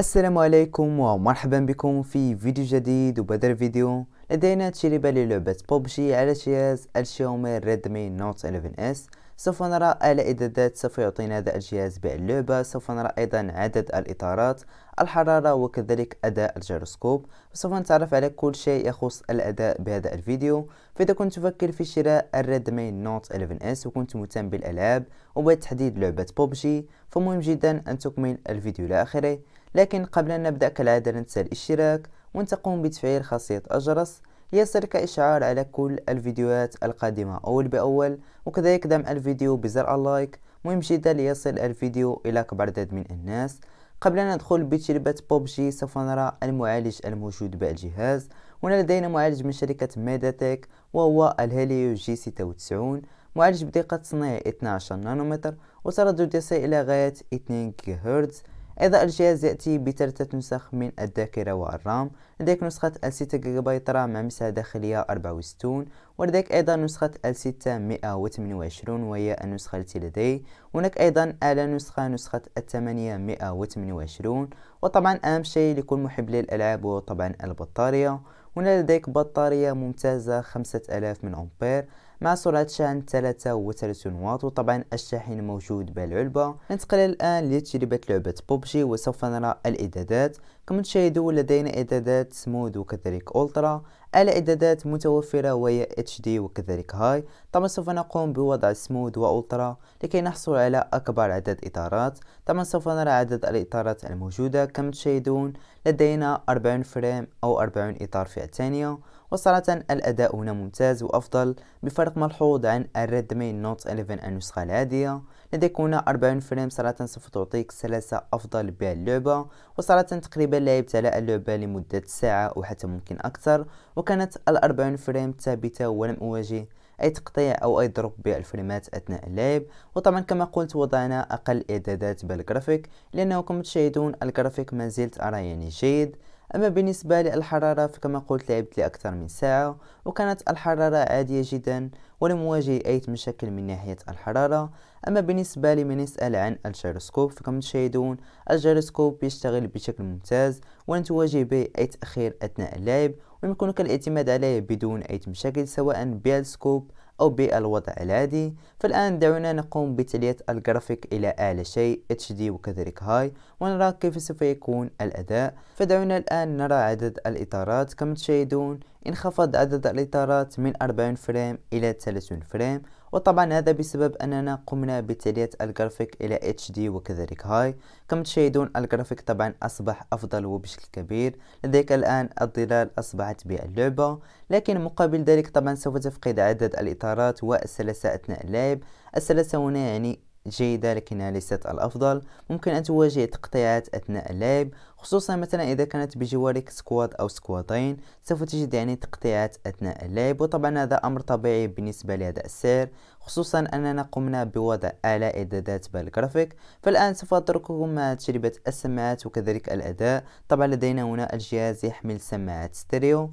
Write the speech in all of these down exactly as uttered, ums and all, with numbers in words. السلام عليكم ومرحبا بكم في فيديو جديد. وبهذا الفيديو لدينا تجربة للعبة ببجي على جهاز الشاومي ريدمي نوت إحدى عشر S. سوف نرى آلاء إعدادات سوف يعطينا هذا الجهاز باللعبة. سوف نرى أيضا عدد الإطارات، الحرارة، وكذلك أداء الجيروسكوب. سوف نتعرف على كل شيء يخص الأداء بهذا الفيديو. فإذا كنت تفكر في شراء الريدمي نوت إحدى عشر S وكنت مهتم بالألعاب وبالتحديد لعبة ببجي، فمهم جدا أن تكمل الفيديو لآخره. لكن قبل أن نبدأ كالعادة ننسى الاشتراك وأن تقوم بتفعيل خاصية الجرس ليصلك إشعار على كل الفيديوهات القادمة أول بأول، وكذلك دعم الفيديو بزر اللايك مهم جدا ليصل الفيديو إلى أكبر عدد من الناس. قبل أن ندخل بتجربة ببجي سوف نرى المعالج الموجود بالجهاز. هنا لدينا معالج من شركة ميدياتك وهو الهيليو جي ستة وتسعين، معالج بدقة صناعي اثنا عشر نانومتر وتردد يصل إلى غاية اثنين جيجا هرتز. أيضا الجهاز يأتي بثلاثة نسخ من الذاكرة والرام، لديك نسخة ستة جيجا بايت رام مع مساحة داخلية أربعة وستين، ولديك أيضا نسخة ستة مئة وثمانية وعشرين وهي النسخة التي لدي. هناك أيضا أعلى نسخة نسخة ثمانية مئة وثمانية وعشرين. وطبعا أهم شيء لكل محب للألعاب هو طبعا البطارية. هنا لديك بطارية ممتازة خمسة آلاف من أمبير مع سرعة شحن ثلاثة وثلاثين واط، وطبعا الشاحن موجود بالعلبة. ننتقل الآن لتجربة لعبة ببجي وسوف نرى الإعدادات. كما تشاهدون لدينا إعدادات سمود وكذلك ألترا، على إعدادات متوفرة وهي إتش دي وكذلك هاي. طبعا سوف نقوم بوضع سمود وألترا لكي نحصل على أكبر عدد إطارات. طبعا سوف نرى عدد الإطارات الموجودة. كما تشاهدون لدينا أربعين فريم أو أربعين إطار في الثانية، وصراحة الأداء هنا ممتاز وأفضل بفرق ملحوظ عن الريدمي نوت إحدى عشر النسخة العادية. لديك هنا أربعين فريم صراحة سوف تعطيك سلاسة أفضل بها اللعبة، وصراحة تقريبا لعبت على اللعبة لمدة ساعة أو حتى ممكن أكثر، وكانت الأربعين فريم ثابتة ولم أواجه أي تقطيع أو أي ضرب بالفريمات أثناء اللعب. وطبعا كما قلت وضعنا أقل إعدادات بالجرافيك لأنه كما تشاهدون الجرافيك ما زلت أرى يعني جيد. أما بالنسبة للحرارة فكما قلت لعبت لأكثر من ساعة وكانت الحرارة عادية جدا ولم أواجه أي مشاكل من ناحية الحرارة. أما بالنسبة لمن يسأل عن الجيروسكوب فكما تشاهدون الجيروسكوب يشتغل بشكل ممتاز ولن تواجه به أي تأخير أثناء اللعب، ويمكنك الاعتماد عليه بدون أي مشاكل سواء بالسكوب أو بالوضع العادي. فالآن دعونا نقوم بتعلية الجرافيك إلى أعلى شيء إتش دي وكذلك هاي ونرى كيف سوف يكون الأداء. فدعونا الآن نرى عدد الإطارات. كما تشاهدون انخفض عدد الإطارات من أربعين فريم إلى ثلاثين فريم، وطبعا هذا بسبب أننا قمنا بتعلية الجرافيك إلى إتش دي وكذلك هاي. كما تشاهدون الجرافيك طبعا أصبح أفضل وبشكل كبير، لديك الآن الظلال أصبحت باللعبة، لكن مقابل ذلك طبعا سوف تفقد عدد الإطارات والسلاسة أثناء اللعب. السلاسة هنا يعني جيدة لكنها ليست الأفضل، ممكن أن تواجه تقطيعات أثناء اللعب خصوصا مثلا إذا كانت بجوارك سكواد أو سكوادين سوف تجد يعني تقطيعات أثناء اللعب، وطبعا هذا أمر طبيعي بالنسبة لهذا السعر خصوصا أننا قمنا بوضع أعلى إعدادات بالجرافيك. فالآن سوف أترككم مع تجربة السماعات وكذلك الأداء. طبعا لدينا هنا الجهاز يحمل سماعات ستيريو.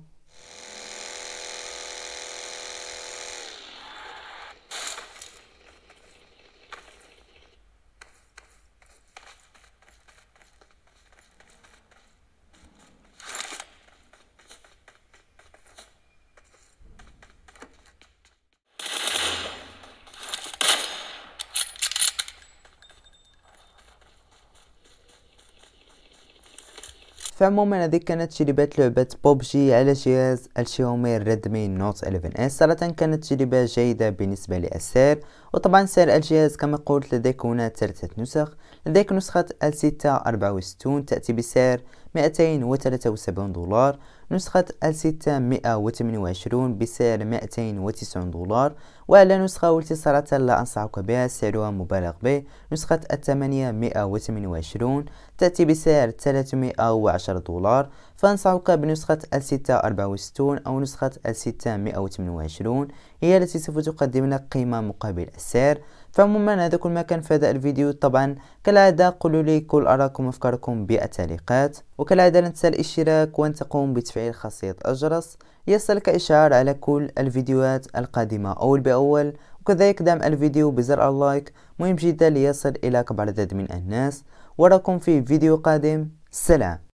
فعموما هذه كانت تجربة لعبة ببجي على جهاز الشاومي ريدمي نوت إحدى عشر S. صراحة كانت تجربة جيدة بالنسبة للسعر. وطبعا سعر الجهاز كما قلت لديك هنا ثلاثة نسخ، لديك نسخة ستة أربعة وستين تأتي بسعر مئتين وثلاثة وسبعين دولار، نسخة ستة مئة وثمانية وعشرين بسعر مئتين وتسعين دولار، وعلى نسخة والتي صراحة لا أنصحك بها سعرها مبالغ به نسخة ثمانية مئة وثمانية وعشرين تأتي بسعر ثلاثمئة وعشرة دولار. فأنصحك بنسخة ستة أربعة وستين أو نسخة ستة مئة وثمانية وعشرين هي التي سوف تقدم لك قيمة مقابل السعر. فعموما هذا كل ما كان في هذا الفيديو. طبعا كالعادة قولوا لي كل أراءكم وأفكاركم بالتعليقات، وكالعادة لا تنسى الاشتراك وأن تقوم بتفعيل خاصية الجرس ليصلك إشعار على كل الفيديوهات القادمة أول بأول، وكذلك دعم الفيديو بزر اللايك مهم جدا ليصل إلى أكبر عدد من الناس. وأراكم في فيديو قادم. سلام.